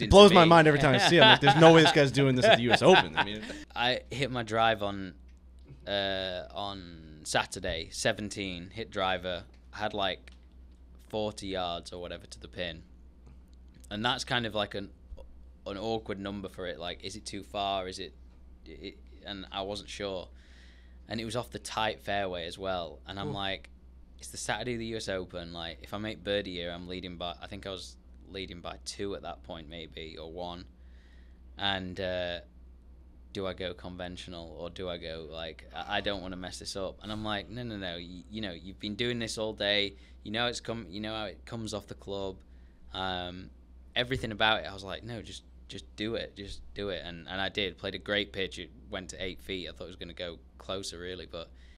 It blows my mind every time I see him. Like, there's no way this guy's doing this at the US Open. I mean, I hit my drive on Saturday, 17, hit driver, had like 40 yards or whatever to the pin. And that's kind of like an awkward number for it. Like, is it too far? Is it? And I wasn't sure. And it was off the tight fairway as well. And I'm like, it's the Saturday of the US Open. Like, if I make birdie here, I'm leading by, I think I was leading by 2 at that point, maybe, or 1. And do I go conventional, or do I go like, I don't want to mess this up? And I'm like, no, you know, you've been doing this all day, you know how it comes off the club, everything about it. I was like, no, just do it. And I did. Played a great pitch. It went to 8 feet. I thought it was going to go closer, really, but